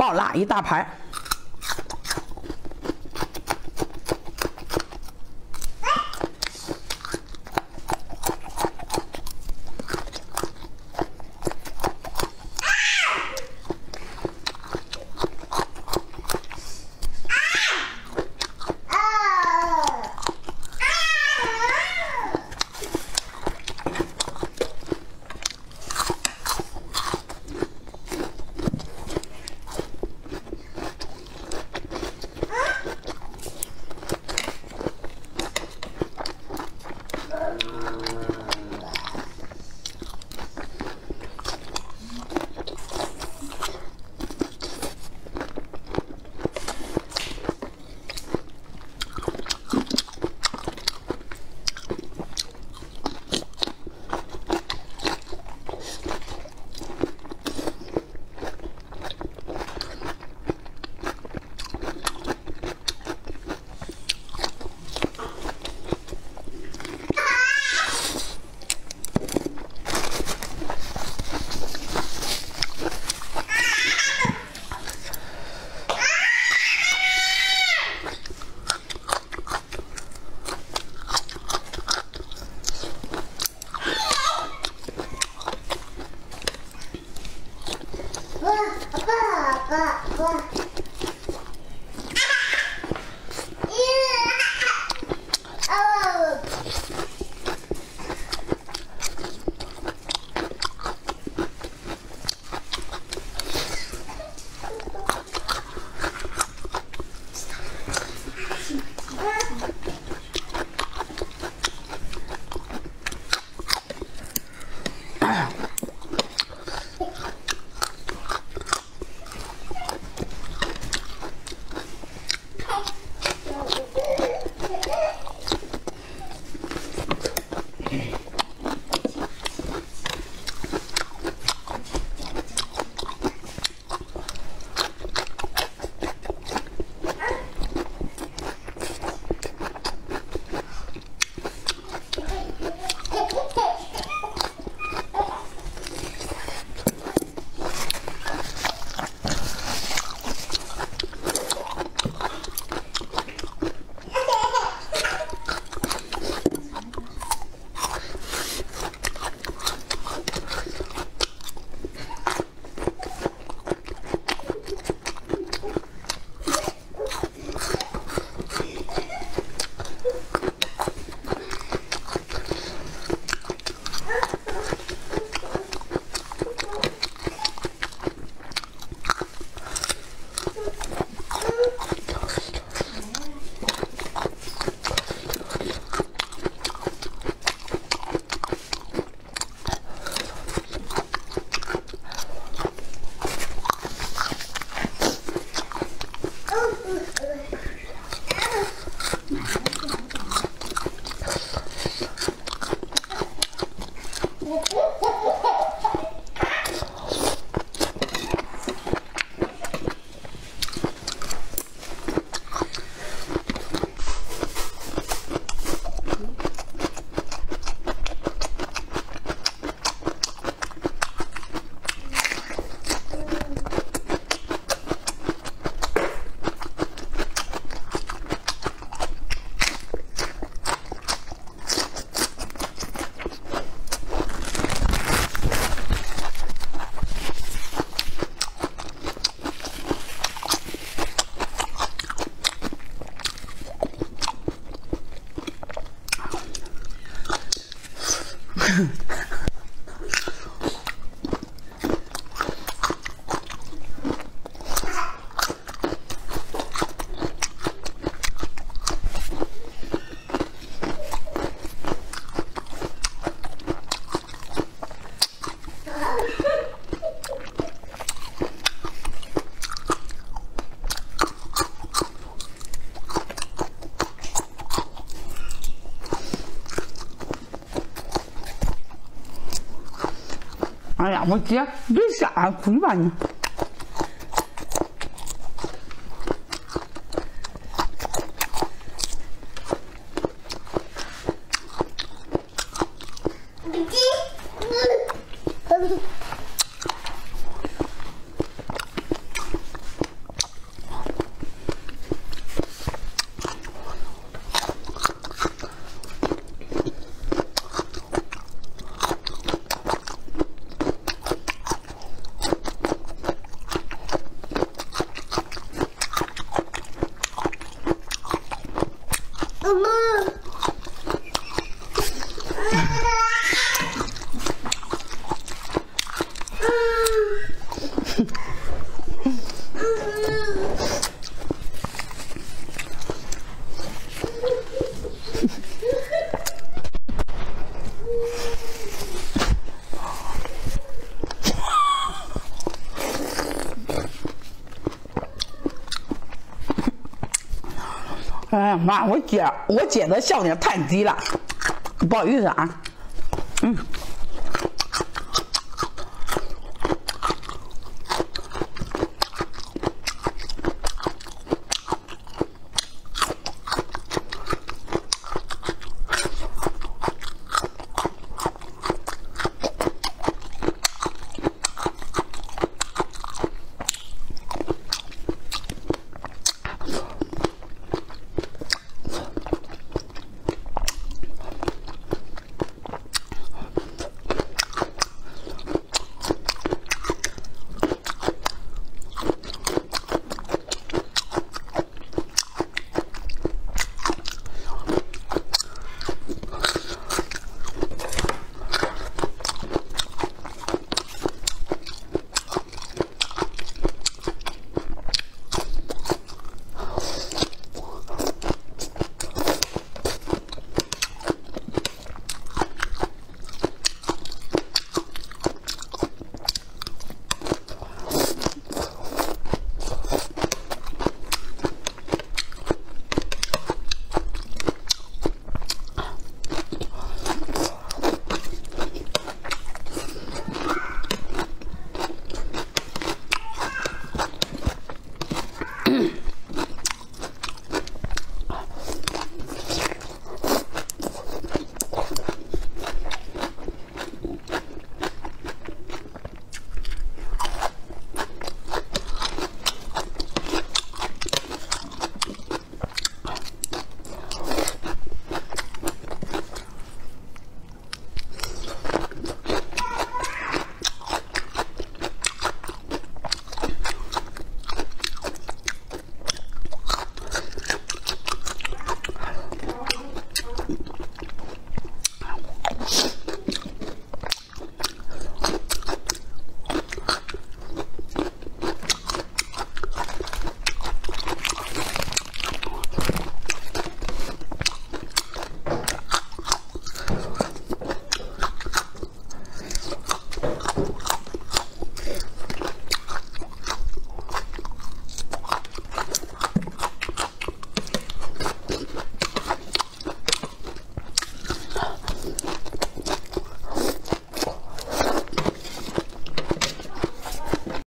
爆辣一大盘。哎呀，我姐，别瞎哭吧你！哎妈，我姐的笑点太低了，不好意思啊。